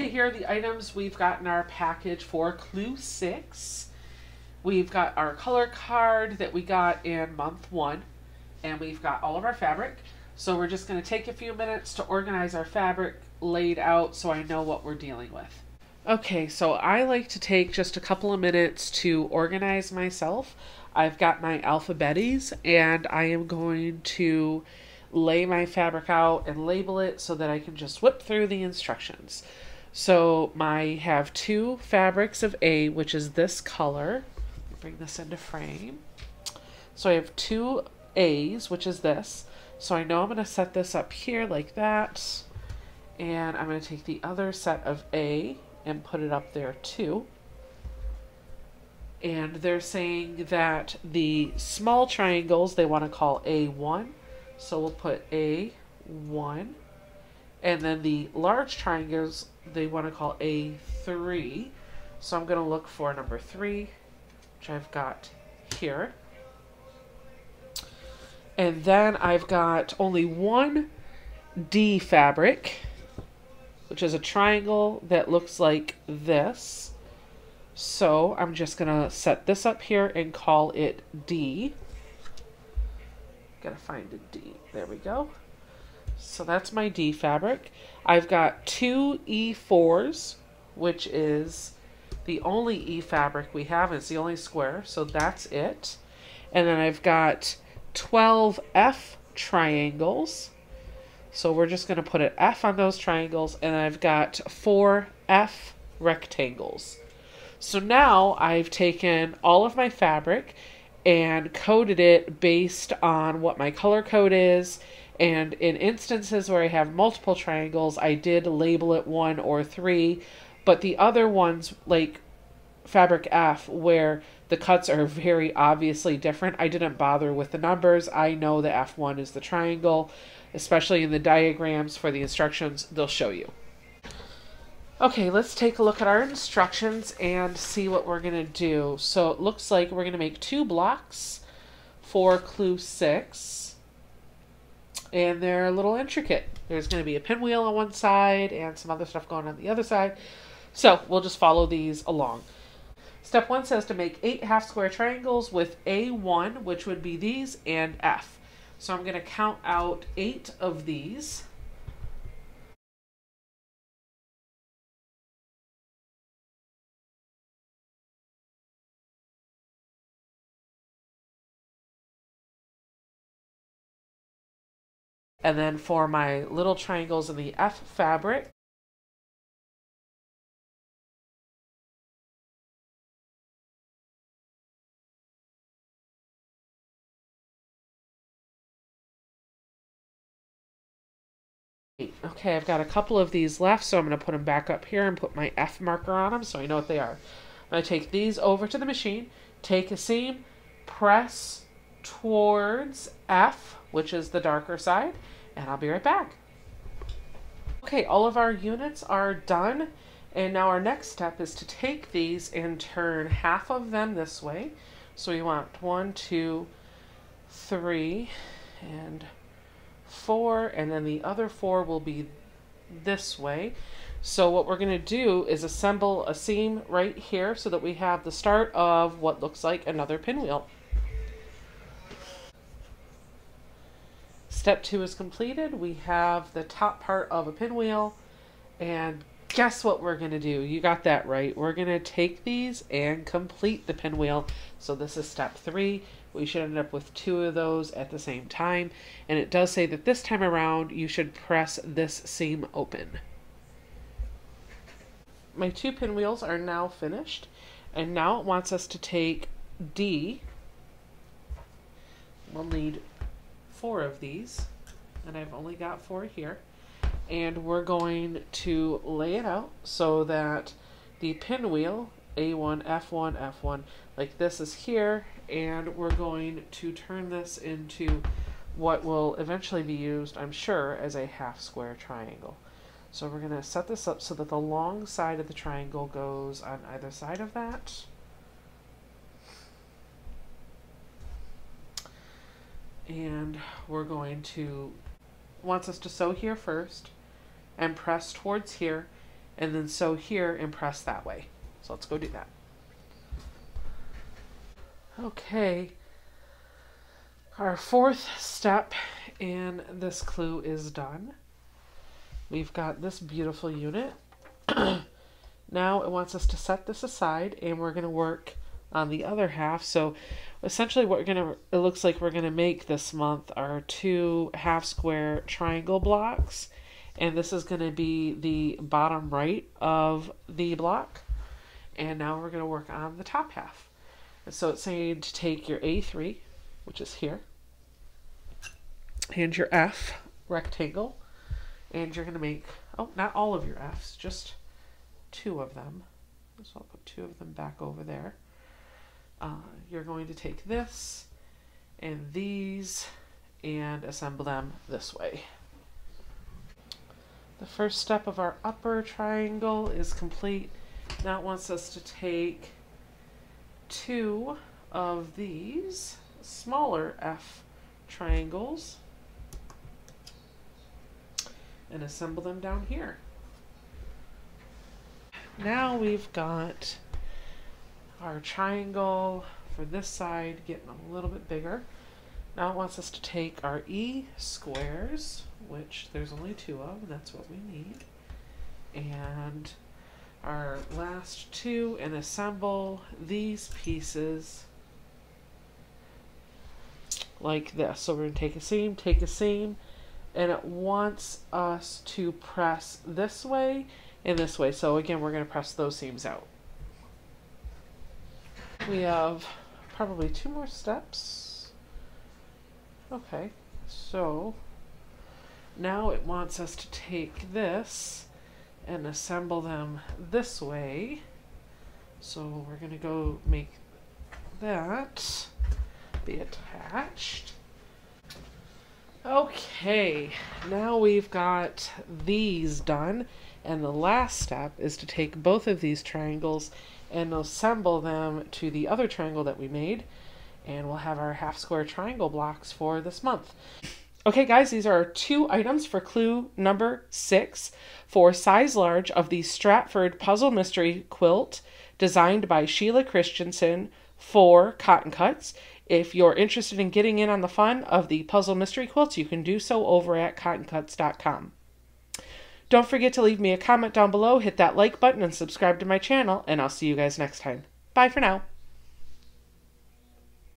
Okay, here are the items we've got in our package for Clue 6. We've got our color card that we got in month 1, and we've got all of our fabric. So we're just going to take a few minutes to organize our fabric laid out so I know what we're dealing with. Okay, so I like to take just a couple of minutes to organize myself. I've got my alphabeties, and I am going to lay my fabric out and label it so that I can just whip through the instructions. So I have 2 fabrics of A, which is this color. Bring this into frame. So I have 2 A's, which is this. So I know I'm going to set this up here like that. And I'm going to take the other set of A and put it up there too. And they're saying that the small triangles they want to call A1. So we'll put A1, and then the large triangles they want to call A3. So I'm going to look for number 3, which I've got here. And then I've got only 1 D fabric, which is a triangle that looks like this. So I'm just going to set this up here and call it D. Gotta find a D. There we go. So that's my D fabric. I've got 2 E4s, which is the only E fabric we have. It's the only square, so that's it. And then I've got 12 F triangles. So we're just going to put an F on those triangles, and I've got 4 F rectangles. So now I've taken all of my fabric and coded it based on what my color code is, and in instances where I have multiple triangles, I did label it 1 or 3, but the other ones, like fabric F, where the cuts are very obviously different, I didn't bother with the numbers. I know the F1 is the triangle, especially in the diagrams for the instructions, they'll show you. Okay, let's take a look at our instructions and see what we're going to do. So it looks like we're going to make 2 blocks for Clue 6. And they're a little intricate. There's going to be a pinwheel on one side and some other stuff going on the other side. So we'll just follow these along. Step 1 says to make 8 half square triangles with A1, which would be these, and F. So I'm going to count out 8 of these. And then for my little triangles in the F fabric, okay, I've got a couple of these left, so I'm going to put them back up here and put my F marker on them so I know what they are. I'm going to take these over to the machine, take a seam, press towards F, which is the darker side, and I'll be right back. Okay, all of our units are done, and now our next step is to take these and turn half of them this way. So we want 1, 2, 3, and 4, and then the other 4 will be this way. So what we're going to do is assemble a seam right here so that we have the start of what looks like another pinwheel. Step 2 is completed. We have the top part of a pinwheel, and guess what we're going to do? You got that right. We're going to take these and complete the pinwheel. So this is step 3. We should end up with 2 of those at the same time, and it does say that this time around you should press this seam open. My 2 pinwheels are now finished, and now it wants us to take D. We'll need 4 of these, and I've only got 4 here, and we're going to lay it out so that the pinwheel A1, F1, F1, like this is here, and we're going to turn this into what will eventually be used, I'm sure, as a half square triangle. So we're going to set this up so that the long side of the triangle goes on either side of that. And we're going to, wants us to sew here first and press towards here, and then sew here and press that way. So let's go do that. Okay, our fourth step in this clue is done. We've got this beautiful unit. Now it wants us to set this aside, and we're going to work on the other half. So essentially what we're going to, it looks like we're going to make this month are 2 half square triangle blocks, and this is going to be the bottom right of the block. And now we're going to work on the top half. And so it's saying to take your A3, which is here, and your F rectangle, and you're going to make, oh, not all of your F's, just 2 of them. So I'll put 2 of them back over there. You're going to take this and these and assemble them this way. The first step of our upper triangle is complete. Now it wants us to take 2 of these smaller F triangles and assemble them down here. Now we've got our triangle for this side getting a little bit bigger. Now it wants us to take our E squares, which there's only 2 of, and that's what we need, and our last 2, and assemble these pieces like this. So we're going to take a seam, and it wants us to press this way and this way. So again, we're going to press those seams out. We have probably 2 more steps. Okay, so now it wants us to take this and assemble them this way. So we're going to go make that be attached. Okay, now we've got these done, and the last step is to take both of these triangles and assemble them to the other triangle that we made, and we'll have our half square triangle blocks for this month. Okay guys, these are our 2 items for clue number 6 for size large of the Stratford Puzzle Mystery Quilt designed by Sheila Christensen for Cotton Cuts. If you're interested in getting in on the fun of the puzzle mystery quilts, you can do so over at CottonCuts.com. Don't forget to leave me a comment down below, hit that like button, and subscribe to my channel, and I'll see you guys next time. Bye for now.